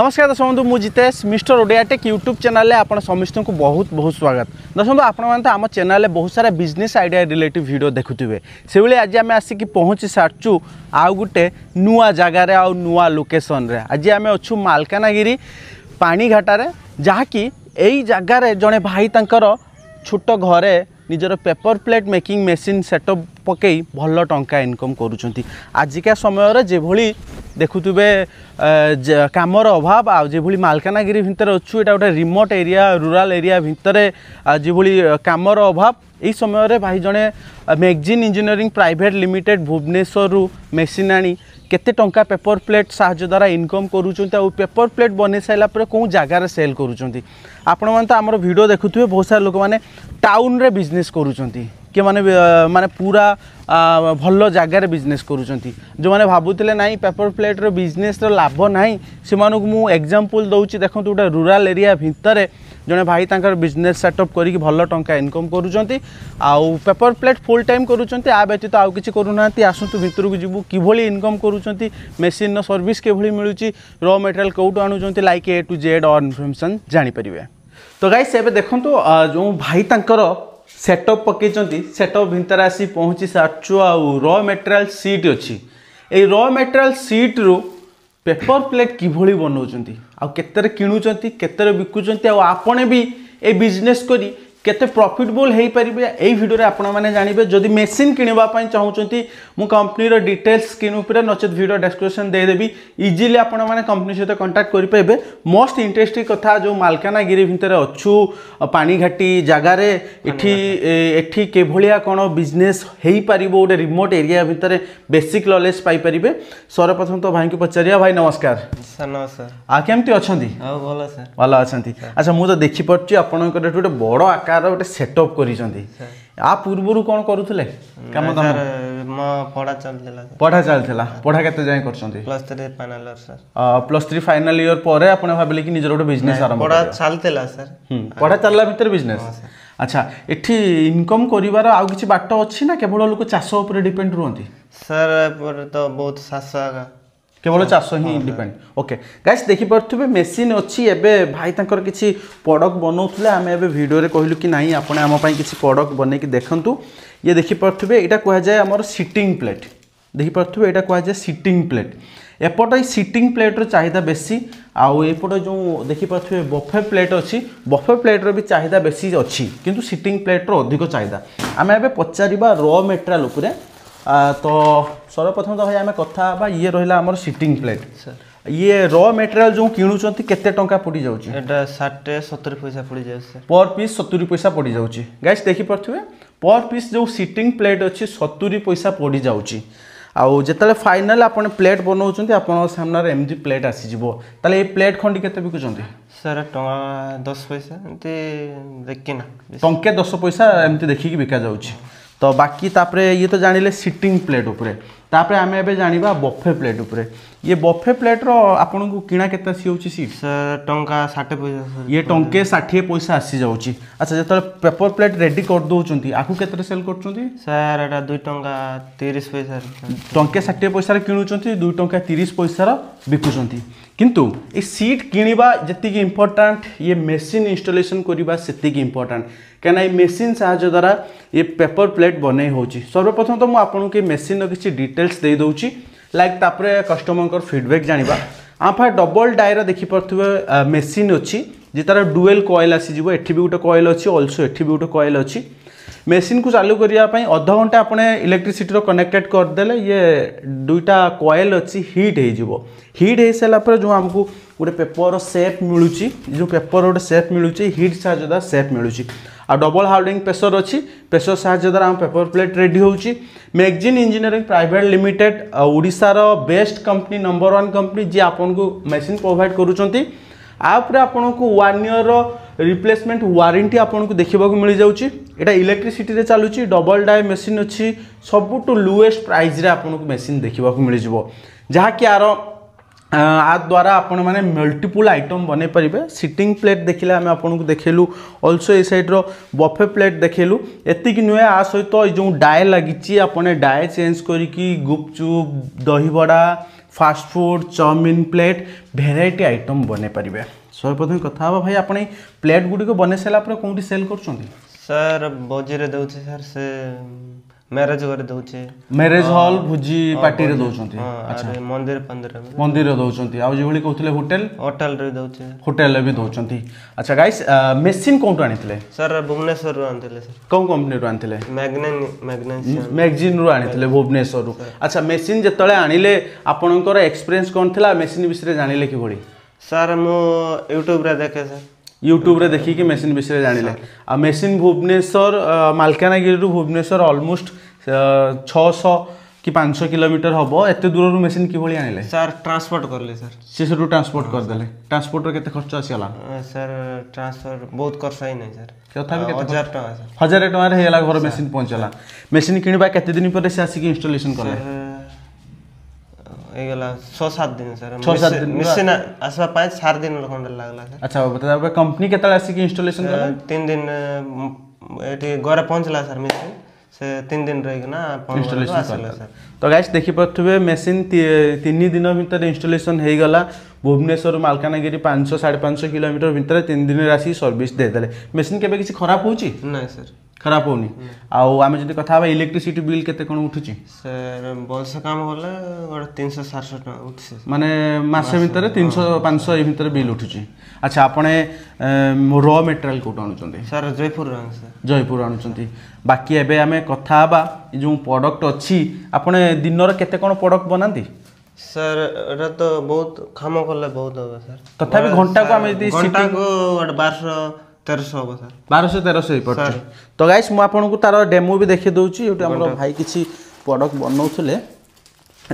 नमस्कार दर्शक बंधु मु Jitesh mister Odia tech YouTube channel आप समस्त को बहुत बहुत स्वागत। दर्शक बंधु आपम चैनल बहुत सारा बिजनेस आइडिया रिलेटेड वीडियो देखुवे से भाई आज आम आसिक पहुँची सारचु आउ गोटे नुआ जगार आ नुआ लोकेशन रे। आज आम अच्छु मालकानगिरी पानीघाटारे जहाँकि यही जगार जड़े भाई तर छोट घरे निजर paper plate making machine setup पकई भल टंका इनकम करुँच। आजिका समय जे भली देखुवे कामर अभाव आभली मालकानगिरी भितर अच्छु यहाँ गोटे रिमोट एरिया रूराल एरिया भितर जेभली कामर अभाव यही समय भाई जड़े magazine engineering private limited Bhubaneswar machine आनी केते टंका पेपर प्लेट साहय द्वारा इनकम करुँच। पेपर प्लेट बन सारापर कौ जगार सेल करुँच। आपण मैंने तो आम भिडियो देखुए बहुत सारा लोक मैंने टाउन रे बिजनेस करुँच कि माने पूरा भल जगार बिजनेस करुँच। जो मैंने भावुले ना पेपर प्लेट रो बिजनेस रो लाभ ना से मुझे एग्जांपल दूसरी देखो गोटे रूराल एरिया भितर जड़े भाई तर बिजनेस सेटअप करी भल टंका इनकम करुँच। आउ पेपर प्लेट फुल टाइम करुँच। आ व्यतीत आउ कि करूना आसतु भितर को जीवू किभली इनकम करुँच मेसीन सर्विस किभली मिलूँ रॉ मटेरियल कौटू आणुंट लाइक ए टू जेड और इनफर्मेसन जानीपर। तो गाइस से देखूँ जो भाई तर सेटअप पकई सेटअप भितर आसी पहुँची सारचु आउ रॉ मटेरियल सीट अच्छी। ये रॉ मटेरियल सीट रु पेपर प्लेट किभली बनाऊँच आउ केतरे किणुचंती केतरे बिकुचंती आउ आपने भी ए बिजनेस करी केते प्रॉफिटेबल हो पारे यही भिडियो आपण मैंने जानवे। जदि मेसीन किणवा चाहूँगी मु कंपनी रो डिटेल्स किणु पर नचेत भिडियो डिस्क्रिप्शन देदेवी इजिली आपण मैंने कंपनी सहित कांटेक्ट करेंगे। मोस्ट इंटरेस्टिंग कथा जो मालकानगिरी भितर अच्छु पानीघाटी जगार एठी केभलिया कौन बिजनेस हो पार गोटे रिमोट एरिया भितर बेसिक नॉलेज पाइपर। सर्वप्रथम तो भाई को पचारिया। भाई नमस्कार। सर नमस्कार। केमती अच्छा? भल अच्छा। अच्छा मुझे देखीपी आपण गोटे बड़ आकार गोटे सेटअप करूर्व कौन करुले काम दाम? पढ़ा चलता पढ़ा के जाए कर plus three final year per आप भाविले कि निजर गोटे बिजनेस आरंभ पढ़ा चलता सर पढ़ा चलला भितर बिजनेस। अच्छा एठी इनकम करिवार आउ किछि बाट अछि ना केवल लोक चाष ऊपर डिपेंड रुहंती? सर तो बहुत सासा केवल चाष ही डिपेंड। ओके गाइस देखि परथुबे मेसीन अच्छी एवं भाई तांकर किछि प्रोडक्ट बनाउथले आमे एवं वीडियो रे कहलु कि नाही आपण आम पई किछि प्रोडक्ट बने कि देखंतु। ये देखि परथुबे एटा कहया जाय हमर सिटिंग प्लेट। देखि परथुबे एटा कहया जाय सिटिंग प्लेट। एपट सिटिंग प्लेट रो चाहिदा बेसी आउ एपट जो देखि परथुबे बफे प्लेट अछि बफे प्लेट रो भी चाहिदा बेसी अछि किंतु सिटिंग प्लेट रो अधिक चाहिदा। आमे एबे पचारिबा रॉ मटेरियल ऊपर। तो सर्वप्रथम तो भाई आम कथा बा ये रहा आम सिटिंग प्लेट सर। ये रॉ मटेरियल जो किणुचंती केते टंका पड़ी जाउची? एटा 60-70 पैसा पड़ी जाय सर। पर पीस 70 पैसा पड़ी जाउची। गाइस देखि परथुवे पर पीस जो सिटिंग प्लेट अछि 70 पैसा पड़ी जाउची। आउ जेतले फाइनल आपन प्लेट बनाउचंती आपन सामना रे एमजी प्लेट आसी जिवो ताले ए प्लेट खंडी केते बिकुचंती? सर टंका 10 पैसा एते देखिना टंके 10 पैसा एमती देखि कि बिका जाउची। तो बाकी तापरे ये तो जानिले सिटिंग प्लेट उपरे तापरे आमे एबे जानिबा बफे प्लेट उपरे। ये बफे प्लेट रो आपन को किणा केता सी होची सीट? सर टंका 60 पैसा। ये टंके 60 पैसा आसी जाउची। अच्छा जेतले पेपर प्लेट रेडी कर दोउचंती आकु केतरे सेल करचंती? सर एटा 2 टंका 30 पैसा। टंके 60 पैसा रे किणुचंती 2 टंका 30 पैसा रो बिकुचंती। किंतु ये सीट किणवा जति की इम्पोर्टाट ये मेसीन इंस्टॉलेशन करवा सेति की इम्पोर्टाट कहीं ये मेसीन साहय द्वारा ये पेपर प्लेट बनई हो। सर्वप्रथम तो मुझे आपको ये मेसीन किसी डिटेल्स दे दूची लाइक तापर कस्टमर फीडबैक जाना। आप डबल डायर देखिपे मेसीन अच्छी जी तार डुएल कॉइल आसीज एटी भी गोटे कॉइल अच्छी अल्सो एटी भी गोटे कॉइल अच्छी। मेसीन को चालू करने अध घंटा आपने इलेक्ट्रिसिटी कनेक्टेड करदेले ये दुईटा कॉइल अच्छी हिट हो सारापर जो आमको गोटे पेपर सेप मिलू जो पेपर गोटे सेप मिलू हिट साहय द्वारा सेप मिलू आ डबल हाउलिंग प्रेसर अच्छी प्रेसर साहय द्वारा आम पेपर प्लेट रेडी हो। Magazine engineering private limited Odisha रो बेस्ट कंपनी नंबर 1 कंपनी जी आपको मेसीन प्रोवाइड करुँच। आपरे आपको 1 ईयर रिप्लेसमेंट वारंटी आपको देखा मिल जाऊँगी। यहाँ इलेक्ट्रिसिटी चलुची डबल डाई मेसीन अच्छी सबुठ लोएस्ट प्राइस आपको मेसीन देखा मिल जाकि यार आ द्वारा आपण मैंने मल्टीपल आइटम बने पारे। सिटिंग प्लेट देखिले आम आपको देखेलु अल्सो ये सैड्र बफे प्लेट देखेलु एति नुहे आ सहित जो डाए लगी आपने डाए चेंज करी gupchup dahibada fast food chowmein plate variety item बने पारे। सर्वप्रथम कथा भाई आपने प्लेट गुड़ी को बने सारा कौटी सेल कर सर भोजी दूसरे सर से मैरेज घर दूचे मैरेज हॉल भोजी पार्टी रे दउचंती। अच्छा मंदिर पंदिर मंदिर रे दउचंती आ जे भली कहतले होटल होटल रे दउचे होटल रे भी दउचंती। अच्छा गाइस मशीन कोन आनितले सर भुवनेश्वर रो आनितले सर कोन कंपनी रो आनितले मैगजीन रो आनितले भुवनेश्वर रो। अच्छा मशीन जेतले आनिले आपनकर एक्सपीरियंस कोन थिला मशीन विषय रे जानिले कि भली सर मो YouTube रे देखे सर यूट्यूब रे देखिकी मशीन विषय जानिले आ मशीन भुवनेश्वर मालकानगिरी रु भुवनेश्वर ऑलमोस्ट 600 कि 500 किलोमीटर हबो एते दूर रु मशीन कि भली आनिले सर ट्रांसपोर्ट करले सर सेसु ट्रांसपोर्ट कर देले ट्रांसपोर्ट रे केते खर्च आसीला सर ट्रांसफर बहुत खर्च आइ नै सर तथापि केते 1000 टका सर 1000 टका रे हेला घर मशीन पहुचला मशीन किनिबा केते दिन पर से आसी कि इंस्टॉलेशन करले एगला 6-7 दिन सर मशीन आसवा पाए 4 दिन खंड लागला सर। अच्छा बताबे कंपनी केता आसी कि इंस्टॉलेशन करला 3 दिन एठी घर पहुंचला सर मशीन से 3 दिन रही ना इंस्टॉलेशन करला सर। तो गाइस देखि पथुबे मशीन 3 दिन भीतर इंस्टॉलेशन हे गला भुवनेश्वर मालकानगिरी 500-550 किलोमीटर भीतर 3 दिन रे आसी सर्विस दे देले मशीन केबे किसी खराब होची ना सर खराब होनी आउ आमे जदी कथा बा इलेक्ट्रिसिटी बिल केते कोन उठुची सर बलसे काम होला 300-400 टका उठसे माने मासे भीतर 300-500 ए भीतर बिल उठुची। अच्छा आपने रॉ मटेरियल कोट आनु चंदी सर जयपुर आनु सर जयपुर आनु चंदी बाकी एबे आमे कथा बा जो प्रोडक्ट अछि आपने दिन रे केते कोन प्रोडक्ट बनांती सर रे तो बहुत खामो करले बहुत होबे सर तथापि घंटा को आमे जदी घंटा को 1200 होबो सर 1200-1300 ही पड़छ। तो गाइस मु आपन को तार डेमो भी देखि दउची एटा हमर भाई किछि प्रोडक्ट बनौथले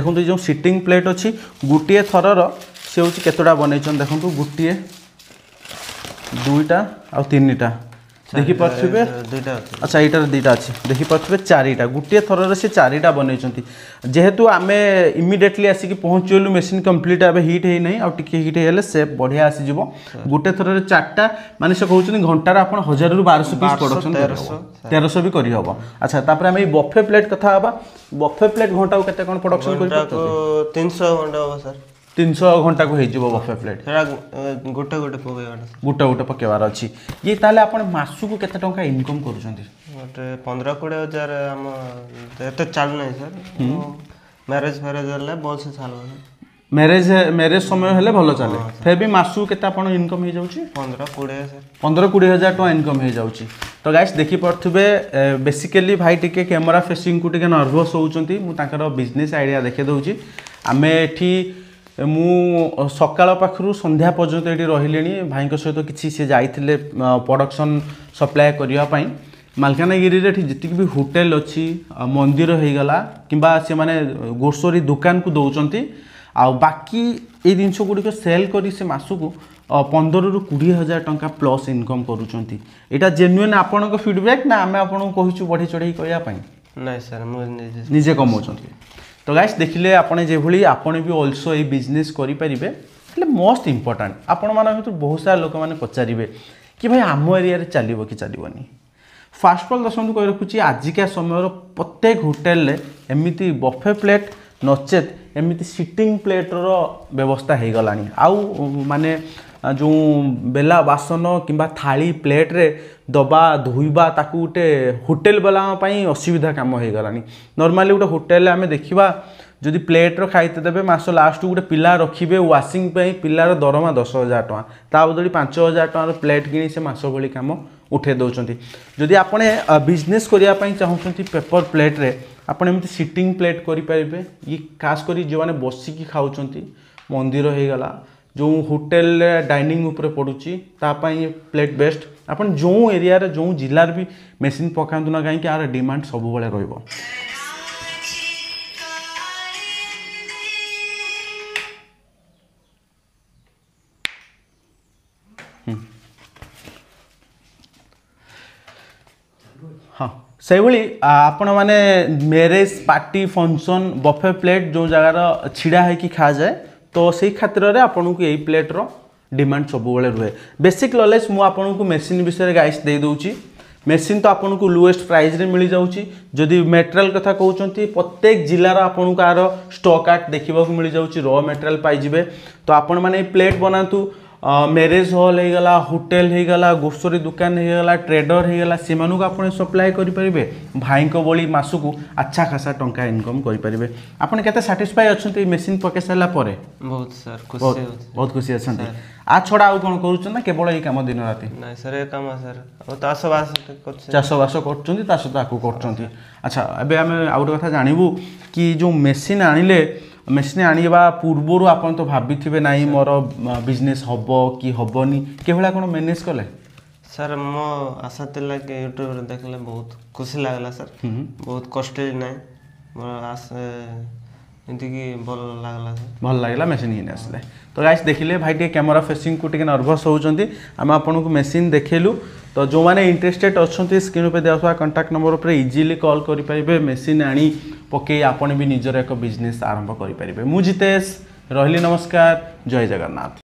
देखंतु जो सिटिंग प्लेट अछि गुटिए थरर से होछि केतोडा बनेछन देखंतु गुटिए दुईटा आ तीनटा देखि पछबे दुईटा। अच्छा एटा दुईटा अछि देखि पछबे चारटा गुटिए थरर से चारटा बनेछंती जेहेतु आमे इमिडिएटली आसी कि पहुचलु मशीन कंप्लीट आबे हीट हे नै आ टिके हीट हेले सेफ बढ़िया आसी जबो गुटे थरर चारटा माने से कहउछन घंटार आपन 1000 रु 1200 पीस प्रोडक्शन 1300 भी करी हबो। अच्छा तापर आमे बफे प्लेट कथा हबा बफे प्लेट घंटा को केते कोन प्रोडक्शन करी पतो 300 घंटा हो सर 300 घंटा को हे जबो बफे प्लेट गोटा गोटा पकेबार गोटा गोटा पकेबार अछि ये ताले आपण मासु को केते टंका इनकम करू छथि 15-20000 हम एते चालू नै सर मैरिज मैरिज हले बहुत से चालू मैरिज मैरिज समय हले भलो चले फेर भी मासु केते आपण इनकम हे जाउची 15-20000 सर 15-20000 टका इनकम हे जाउची। तो गाइस देखि पर्थबे बेसिकली भाई टिके कैमरा फेसिंग को टिके नर्वस होउचंती मु ताकर बिजनेस आईडिया देखे दउची आमे एठी मु सकाळ पाखरु संध्या पर्यंत एटी रहिलेनी भाई को सहित किछि से जाइथिले प्रोडक्शन सप्लाय करिया पई मालकानगिरी रे जति भी होटल अछि मंदिर हे गला किबा से माने ग्रोसरी दुकान को दउचंती आ बाकी ए दिनसो गुडी को सेल करी से मासु को 15-20000 टका प्लस इनकम करूचंती। एटा जेन्युइन आपन को फीडबैक ना हमें आपन को कहिछु बढ़ी चढ़ी कहिया पई नै सर मु निजे कमउचंती। तो गाइस देखिले आपने जे भली आपने भी ऑल्सो ए बिजनेस करि परिबे એટલે मोस्ट इंपोर्टेंट आपण माने तो बहुत सारा लोक माने पचारिबे कि भाई आमो एरिया रे चलिबो कि चलिबोनी फास्ट फॉल दसंतु कहि रखुची आजिका समय रो प्रत्येक होटल ले एमिति बफे प्लेट नचेत एमिति सिटिंग प्लेट रो व्यवस्था हे गलानी आउ माने जो बेला बासन किंबा थाली प्लेट रे दबा धोइबा ताकू उटे होटल वाला पई असुविधा काम हो गलानी नॉर्मली उटे होटल आमे देखिबा जदी प्लेट रो खाइते देबे मासो लास्ट उटे पिला रखिबे वाशिंग पई पिलार दरमा 10000 टका ता बदली 5000 टका रो प्लेट किनी से मासो बली काम उठे दोचंती। जदी आपने बिजनेस करिया पई चाहुचंती पेपर प्लेट रे आपन एमिति सिटिंग प्लेट करि परिबे ये खास करी जे माने बसी की खाउचंती मंदिर हे गला जो होटल डाइनिंग ऊपर पड़ुची तापाई प्लेट बेस्ट अपन जो एरिया रे जो जिल्लार भी मशीन पकांतु ना कहीं आर डिमांड सब बेले रहिबो। हाँ से भाई आपण माने marriage party function buffet plate जो जगार छिड़ा है कि खा जाए तो से क्षेत्र में आपन को यही प्लेट रो डिमांड सब बेले रुहे बेसिक नॉलेज मु आपन को मशीन विषय गाइस दे दोची मेसीन तो आपन को लोएस्ट प्राइस रे मिल जाउची। जदि मटेरियल कथा कहउचंती प्रत्येक जिल्लार आपन को आरो स्टॉक आर्ट देखिबा को मिल जाउची। रॉ मटेरियल पाई जिवे तो आपन माने प्लेट बनातु मैरेज हॉल हो गला, होटेल हो गला, ग्रोसरी दुकान हो गला, ट्रेडर हो गला, सेमानुक आपने सप्लाई करि परिबे। भाई को बोली मासु को अच्छा खासा टंका इनकम करि परिबे। आपन केते सैटिस्फाई अछंती मशीन पके सला परे? बहुत सर खुशी होत, बहुत खुशी अछंती। आ छोडा आउ कोन करूछ ना केवल ई काम दिन राती? नाही सर, ए काम सर ओ तासवास करछ, तासवास करछंती, तासता को करछंती। अच्छा, एबे हम आउट कथा जानिबू कि जो मशीन आनिले मशीन आनिबा पूर्वरु आपन तो भाबी थिबे नाही मोर बिजनेस हबो कि हबोनी, केवला कोन मैनेज करले? सर मो आशा तला के यूट्यूब रे देखले बहुत खुशी लागला सर, बहुत कष्टली नाही मोर आस एंती कि भल लागला मशीन हिने आसले। तो गाइस देखिले भाई टे कैमरा फेसिंग को टिके नर्वस होउचंती। हम आपन को मशीन देखेलु। तो जो माने इंटरेस्टेड अछंती स्क्रीन पे देवा कांटेक्ट नंबर पे इजीली कॉल करि पाइबे। मशीन आनी पके आपन भी निजर एक बिजनेस आरंभ करि पारिबे। मु जितेश रहली, नमस्कार, जय जगन्नाथ।